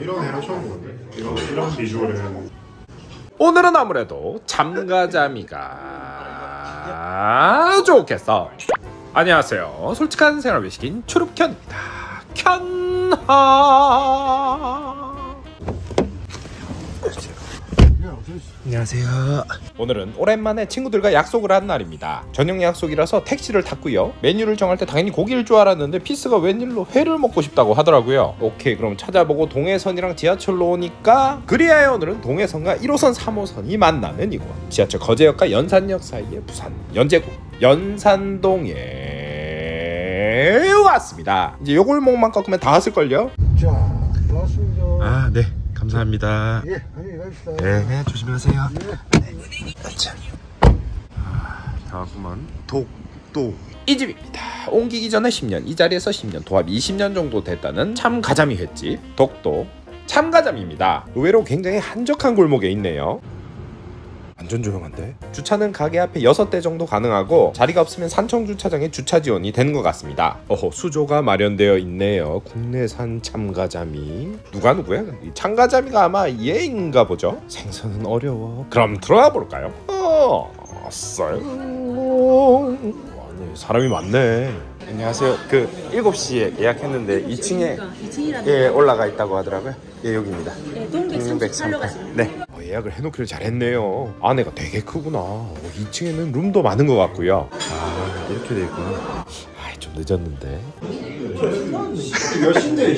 이런 애는 처음 보는데? 이런 비주얼은. 오늘은 아무래도 참가자미가 좋겠어. 안녕하세요, 솔직한 생활외식인 추룹켠입니다. 켠하. 안녕하세요. 오늘은 오랜만에 친구들과 약속을 한 날입니다. 저녁 약속이라서 택시를 탔고요. 메뉴를 정할 때 당연히 고기일 줄 알았는데 피스가 웬일로 회를 먹고 싶다고 하더라고요. 오케이, 그럼 찾아보고 동해선이랑 지하철로 오니까 그리하여 오늘은 동해선과 1호선 3호선이 만나는 이곳, 지하철 거제역과 연산역 사이의 부산 연제구 연산동에 왔습니다. 이제 요 골목만 꺾으면 다 왔을걸요? 자, 고맙습니다. 아, 네, 감사합니다. 예, 안녕히 가십시다. 네, 조심하세요. 예. 아, 다음은 독도. 이 집입니다. 옮기기 전에 10년, 이 자리에서 10년, 도합 20년 정도 됐다는 참가자미 횟집 독도 참가자미입니다. 의외로 굉장히 한적한 골목에 있네요. 완전 조용한데? 주차는 가게 앞에 6대 정도 가능하고, 자리가 없으면 산청주차장에 주차 지원이 되는 것 같습니다. 어허, 수조가 마련되어 있네요. 국내산 참가자미. 누가 누구야? 이 참가자미가 아마 얘인가 보죠? 생선은 어려워. 그럼 들어가 볼까요? 아니, 사람이 많네. 안녕하세요. 그 7시에 예약했는데 2층에 예, 올라가 있다고 하더라고요. 예, 여기입니다. 예, 동백 38로 가시면 네. 예약을 해놓기를 잘했네요. 안에가 되게 크구나. 2층에는 룸도 많은 것 같고요. 아, 이렇게 돼 있구나. 아, 좀 늦었는데. 몇 시인데?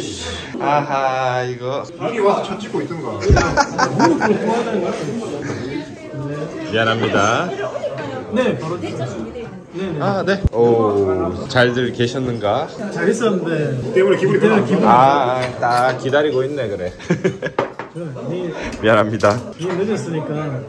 아하, 이거. 여기 와서 전 찍고 있던가. 미안합니다. 네, 바로 네. 아, 네. 오, 잘들 계셨는가? 잘 있었는데. 때문에 기분이 그래. 아, 딱 기다리고 있네, 그래. 미안합니다. 늦었으니까.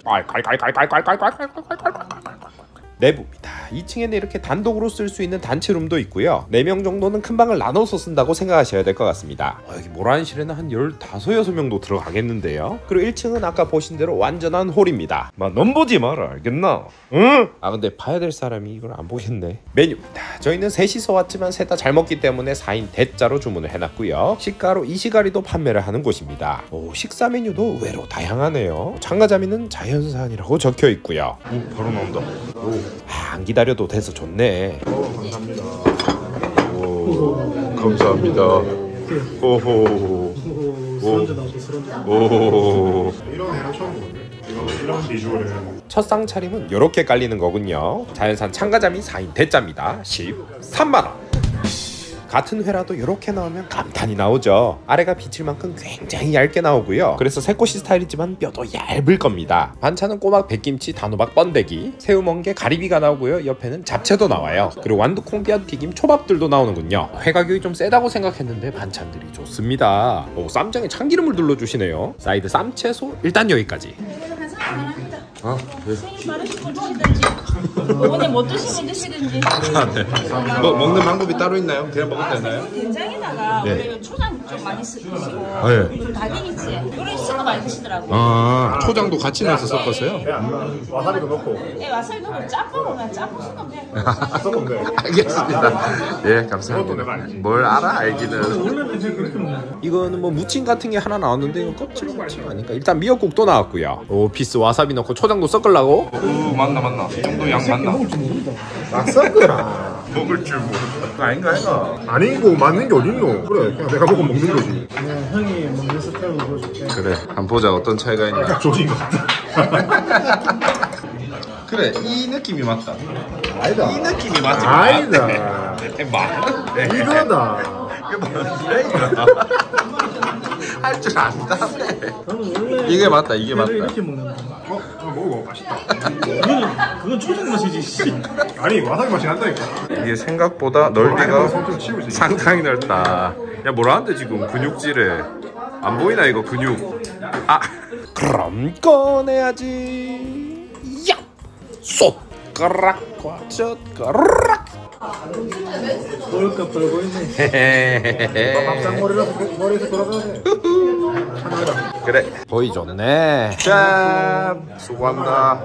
내부입니다. 2층에는 이렇게 단독으로 쓸 수 있는 단체룸도 있고요. 4명 정도는 큰 방을 나눠서 쓴다고 생각하셔야 될 것 같습니다. 여기 모란실에는 한 15~16명도 들어가겠는데요. 그리고 1층은 아까 보신 대로 완전한 홀입니다. 막 넌 보지 마라, 알겠나? 응? 아, 근데 봐야 될 사람이 이걸 안 보겠네. 메뉴입니다. 저희는 셋이서 왔지만 셋 다 잘 먹기 때문에 4인 대짜로 주문을 해놨고요. 식가로 이시가리도 판매를 하는 곳입니다. 오, 식사 메뉴도 의외로 다양하네요. 참가자미는 자연산이라고 적혀 있고요. 오, 바로 나온다. 오. 아, 안 기다려도 돼서 좋네. 오, 감사합니다. 오, 감사합니다. 오호. 오. 이런 애는 처음 보는데? 이런 비주얼은. 첫상 차림은 이렇게 깔리는 거군요. 자연산 참가자미 4인 대짜입니다. 13만 원. 같은 회라도 이렇게 나오면 감탄이 나오죠. 아래가 비칠 만큼 굉장히 얇게 나오고요. 그래서 새꼬시 스타일이지만 뼈도 얇을 겁니다. 반찬은 꼬막, 백김치, 단호박, 번데기, 새우멍게, 가리비가 나오고요. 옆에는 잡채도 나와요. 그리고 완두콩, 뼈튀김, 초밥들도 나오는군요. 회 가격이 좀 세다고 생각했는데 반찬들이 좋습니다. 오, 쌈장에 참기름을 둘러주시네요. 사이드 쌈채소, 일단 여기까지. 아, 네. 오늘 뭐 드시든지. 아, 네. 뭐, 먹는 방법이 따로 있나요? 그냥 먹어도 되나요? 된장에다가 네. 원래는 초장 좀 많이 쓰시고 아, 네. 다진이지 요런 식으로 많이 드시더라고요. 아, 초장도 같이 넣어서 섞었어요? 네, 와사비도 넣고. 네, 와사비 넣고 짬뽕은 짬뽕 섞으면 돼. 섞으면 돼. 알겠습니다. 예, 네, 감사합니다. 뭘 알아, 알기는. 이거는 뭐 무침 같은 게 하나 나왔는데 이거 껍질은 무침 아니까 일단 미역국도 나왔고요. 오, 피스 와사비 넣고 초장도 섞으려고? 오, 맞나. 이 정도 양 맞나? 나 섞으라. 먹을 줄 모르겠다. 아닌가 해가. 아니고 맞는 게 어딨노? 그래, 그냥 내가 보고 먹는 거지. 그냥 형이 먹는 스타일로 보여줄게. 그래, 한번 보자. 어떤 차이가 있나. 조진 것 같다. 그래, 이 느낌이 맞다. 아니다. 이 느낌이 맞지. 아니다. 맞는데. 이거다. 이게 뭔데, 이거. 할 줄 안다네. 이게 맞다, 이게 맞다. 이렇게 먹는 거. 먹어, 맛있다. 그건 초장 맛이지. 아니, 와사비 맛이 난다니까. 이게 생각보다 넓이가 상당히 넓다. 야, 뭐라는데 지금 근육질에 안 보이나 이거 근육? 아, 그럼 꺼내야지. 야, 숟가락과 젓가락. 볼까 벌고 있네. 막상 머리에서 돌아가네. 그래, 거의 좋네. 짠, 수고한다.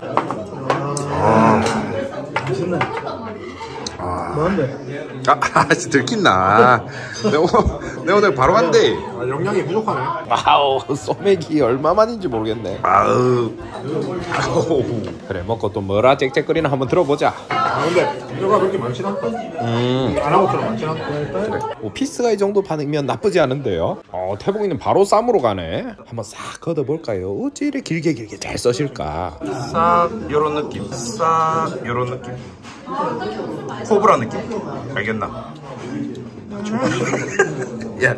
아, 맛있네. 아. 뭔데? 아씨 들킨나. 내 오늘 바로 간대. 아, 영양이 부족하네. 아우 소맥이 얼마만인지 모르겠네. 아우 그래 먹고 또 뭐라 짹짹거리나 한번 들어보자. 아 근데 이거가 그렇게 많진 않다. 안 하고 들어 많진 않다. 그래. 오, 피스가 이 정도 반응이면 나쁘지 않은데요. 태봉이는 바로 쌈으로 가네. 한번 싹 걷어볼까요? 어찌 이래 길게 잘 써실까? 싹 요런 느낌. 싹 요런 느낌. 코브라 느낌 알겠나? 야,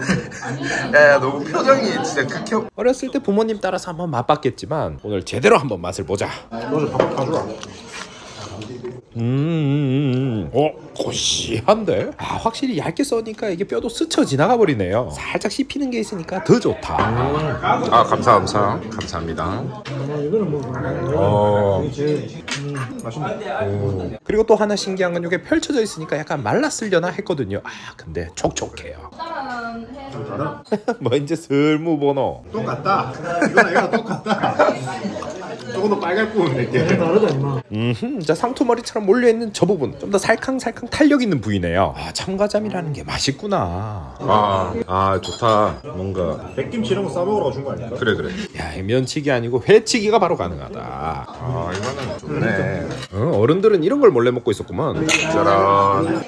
너무 표정이 진짜 극혐. 어렸을 때 부모님 따라서 한번 맛봤겠지만 오늘 제대로 한번 맛을 보자. 너도 가져와. 고시한데? 아, 확실히 얇게 써니까 이게 뼈도 스쳐 지나가 버리네요. 살짝 씹히는 게 있으니까 더 좋다. 아, 감사합니다. 이거는 뭐 맛있네. 그리고 또 하나 신기한 건 이게 펼쳐져 있으니까 약간 말랐으려나 했거든요. 아, 근데 촉촉해요. 뭐 이제 슬무 번호. 똑같다. 이거랑 이거랑 똑같다. 조금 더 빨갛고 이렇게 다르다 임마. 자 상투머리처럼 몰려있는 저 부분 좀 더 살캉살캉 탄력 있는 부위네요. 아 참가자미라는 게 맛있구나. 아 좋다. 뭔가 백김치 이런 거 싸먹으라고 준 거 아닐까? 그래. 야 면치기 아니고 회치기가 바로 가능하다. 아 이거는 좋네. 어른들은 이런 걸 몰래 먹고 있었구만. 짜란.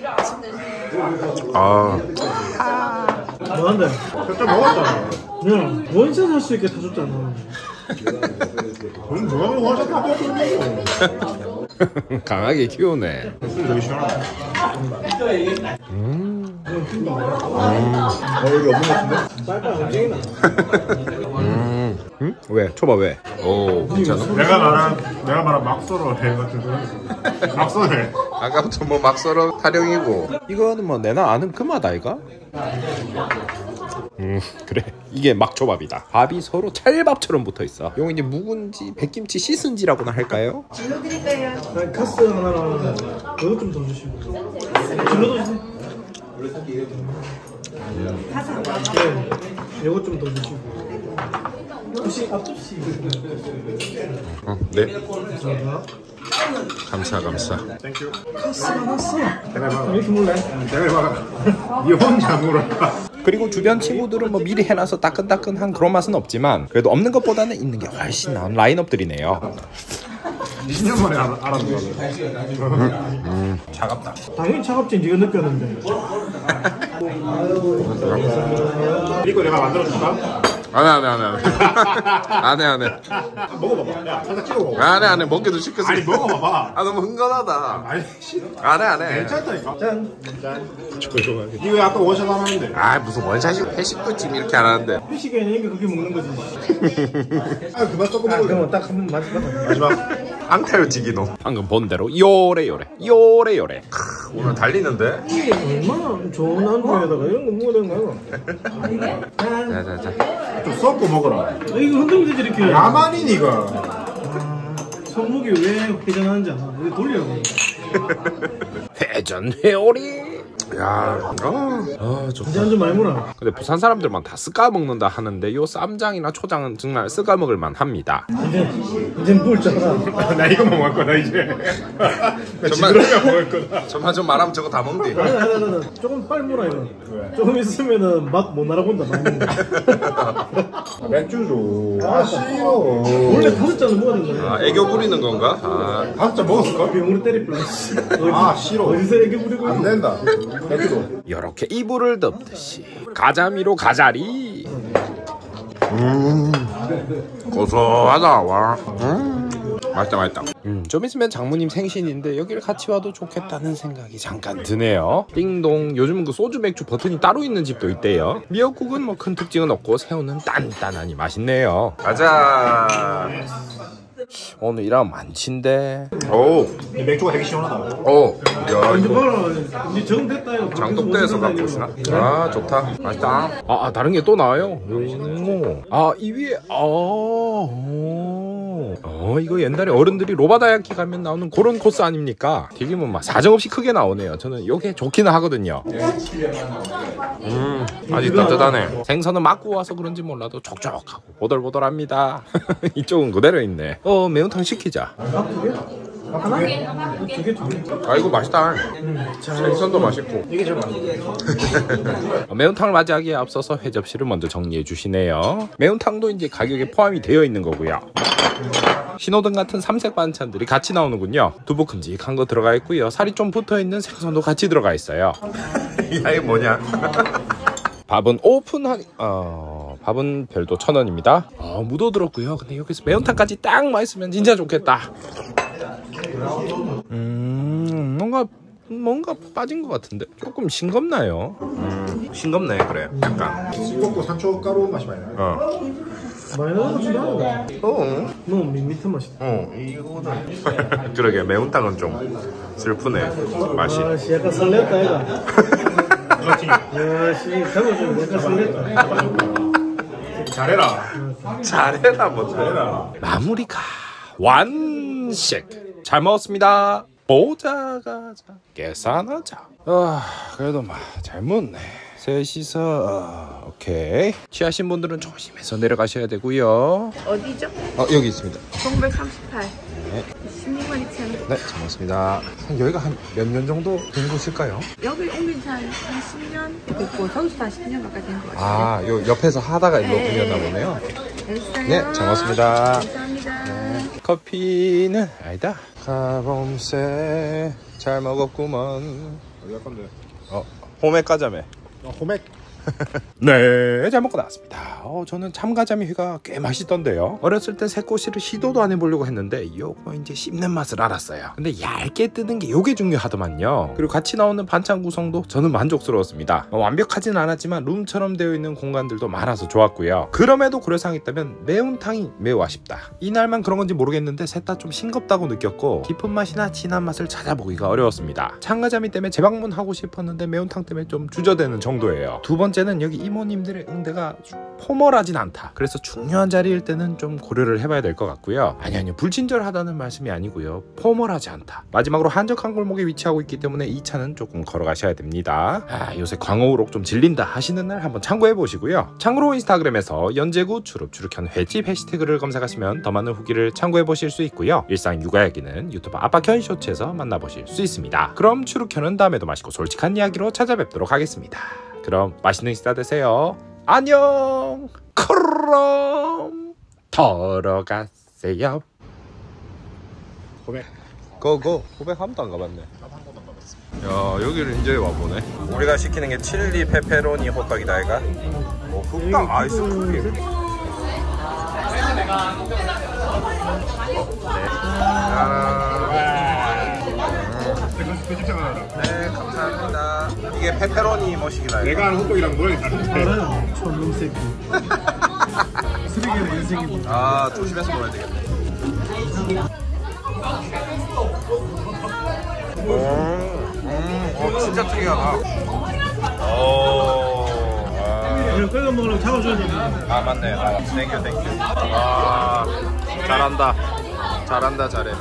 뭐한데? 그때 먹었잖아. 그냥 원샷 할 수 있게 다 줬잖아. 강하게 키우네. 왜? 초밥 왜? 오 괜찮아? 내가 말한 막서러 해 같은 거. 막서러 해. 아까부터 뭐 막서러 타령이고. 이거는 뭐 내나 아는 그 맛 아이가? 그래 이게 막초밥이다. 밥이 서로 찰밥처럼 붙어있어. 이거 이제 묵은지 백김치 씻은지라고나 할까요? 질러 드릴까요? 카스 하나랑 그것 좀 더 주시고. 질러 주세요. 사서 네, 이것 좀 더 주시고. 혹시 앞접시? 네. 감사. 땡큐. 카스가 났어. 내가 해봐. 이렇게 몰래? 내가 해봐. 이 혼자 물어봐. 그리고 주변 친구들은 뭐 미리 해놔서 따끈따끈한 그런 맛은 없지만 그래도 없는 것보다는 있는 게 훨씬 나은 라인업들이네요. 20년 만에 알았는데. 차갑다. 당연히 차갑지. 네가 느꼈는데. 이거 내가 만들어줄까? 안해. 먹어봐봐. 야, 살짝 찍어봐. 안해. 먹기도 시켰어. 아니 먹어봐봐. 아 너무 흥건하다. 아니 싫어. 안해. 괜찮다니까. 짠. 조용하게. 이거 아까 원샷 안 하는데. 아 무슨 원샷이고 회식도 지금 이렇게 안 하는데. 회식이 아니니까 그렇게 먹는 거지. 아 그만 조금 먹어. 그럼 딱 한 번 마지막. 앙탈지기노. 방금 본 대로 요래요래. 오늘 달리는데? 이게 얼마나 좋은 한국에다가 이런 거 먹어야 되는 거야? 자자자. 좀 섞고 먹어라. 이거 흔들리지 이렇게. 야만이 니가. 손목이 왜 회전하는지 알아? 왜 돌려요? 회전 회오리. 야, 좋다. 쌈장 좀 많이 물어. 근데 부산 사람들만 다 쓱까 먹는다 하는데 요 쌈장이나 초장은 정말 쓱까 먹을 만합니다. 이제 뭘 짜라. 나 이거 먹을 거다 이제. 정말 먹을 거다. 정말 좀 말하면 저거 다 먹는데. 아니. 조금 빨리 물어 이거. 왜? 조금 있으면은 맛 못 알아본다. 맥주로. 아 싫어. 원래 5잔을 먹어야 된다. 아 애교 부리는 건가? 아 5잔 먹었을까? 병으로 때릴 뻔. 아 싫어. 어디서 애교 부리고? 안 된다. 이렇게 이불을 덮듯이 가자미로 가자리. 고소하다. 와 맛있다. 좀 있으면 장모님 생신인데 여길 같이 와도 좋겠다는 생각이 잠깐 드네요. 띵동. 요즘은 그 소주 맥주 버튼이 따로 있는 집도 있대요. 미역국은 뭐 큰 특징은 없고 새우는 단단하니 맛있네요. 가자. 오늘 일하면 만친데. 오. 맥주가 되게 시원하다. 오. 야. 이제 적응됐다 이거. 장독대에서 갖고 오시나? 아 좋다. 맛있다. 아 다른 게 또 나와요. 아 이 위에. 이거 옛날에 어른들이 로바다야키 가면 나오는 그런 코스 아닙니까? 튀김은 막 사정없이 크게 나오네요. 저는 요게 좋기는 하거든요. 아직 따뜻하네. 생선은 막 구워서 그런지 몰라도 촉촉하고 보들보들합니다. 이쪽은 그대로 있네. 매운탕 시키자. 아 이거 맛있다. 생선도 맛있고 이게 제일 맛있어. 매운탕을 맞이하기에 앞서서 회접시를 먼저 정리해 주시네요. 매운탕도 이제 가격에 포함이 되어 있는 거고요. 신호등 같은 삼색 반찬들이 같이 나오는군요. 두부 큼직한 거 들어가 있고요. 살이 좀 붙어있는 생선도 같이 들어가 있어요. 야 이게 뭐냐. 밥은 밥은 별도 1,000원입니다. 묻어들었고요. 근데 여기서 매운탕까지 딱 맛있으면 진짜 좋겠다. 뭔가 빠진 것 같은데 조금 싱겁나요? 싱겁네. 그래 약간 싱겁고 산초가루 맛이 많이 나요. 마요네즈도 너무 밋밋한 맛이다. 이거보다 그러게 매운탕은 좀 슬프네 맛이. 약간 설레었다 이거. 약간 설레었다. 잘해라 뭐 잘해라. 마무리가 완식. 잘 먹었습니다. 보자가자 계산하자. 그래도 막 잘 먹네. 셋이서 오케이. 취하신 분들은 조심해서 내려가셔야 되고요. 어디죠? 여기 있습니다. 동백 38. 네. 네, 잘 먹었습니다. 여기가 한 몇 년 정도 된 곳일까요? 여기 옮긴 지 한 10년 됐고 선수도 한 10년 가까이 된 것 같아요. 요 옆에서 하다가 일로 옮겼나 보네요. 네, 잘 먹었습니다. 감사합니다. 네. 커피는 아니다. 가범새 잘 먹었구먼. 약간데. 호맥까자매. 호맥. 네, 잘 먹고 나왔습니다. 저는 참가자미 회가 꽤 맛있던데요. 어렸을 때 새꼬시를 시도도 안 해보려고 했는데 요거 이제 씹는 맛을 알았어요. 근데 얇게 뜨는 게 요게 중요하더만요. 그리고 같이 나오는 반찬 구성도 저는 만족스러웠습니다. 완벽하진 않았지만 룸처럼 되어 있는 공간들도 많아서 좋았고요. 그럼에도 고려사항이 있다면 매운탕이 매우 아쉽다. 이날만 그런 건지 모르겠는데 셋 다 좀 싱겁다고 느꼈고 깊은 맛이나 진한 맛을 찾아보기가 어려웠습니다. 참가자미 때문에 재방문하고 싶었는데 매운탕 때문에 좀 주저되는 정도예요. 두 번째 는 여기 이모님들의 응대가 포멀하진 않다. 그래서 중요한 자리일 때는 좀 고려를 해봐야 될 것 같고요. 아니요 불친절하다는 말씀이 아니고요. 포멀하지 않다. 마지막으로 한적한 골목에 위치하고 있기 때문에 이 차는 조금 걸어가셔야 됩니다. 요새 광어우록 좀 질린다 하시는 날 한번 참고해 보시고요. 참고로 인스타그램에서 연제구 주룩주룩한 횟집 해시태그를 검색하시면 더 많은 후기를 참고해 보실 수 있고요. 일상 육아 이야기는 유튜브 아빠켠 쇼츠에서 만나보실 수 있습니다. 그럼 주룩현은 다음에도 맛있고 솔직한 이야기로 찾아뵙도록 하겠습니다. 그럼 맛있는 식사 되세요. 안녕. 그럼 들어가세요. 고백. 그거 고백 한 번도 안 가봤네. 야 여기를 이제 와보네. 우리가 시키는 게 칠리 페페로니 호떡이다 이가. 호떡 아이스크림. 네. 네, 감사합니다. 이게 페페로니 머시기다. 내가 하는 호떡이랑 뭐랑 다른데? 촌놈새끼. 쓰레기는 인생이고. 조심해서 먹어야 되겠네. 진짜 특이하다. 이거 끓여 먹으려면 잡아줘야 되나? 맞네. 땡큐, 땡큐. 잘한다. 잘해.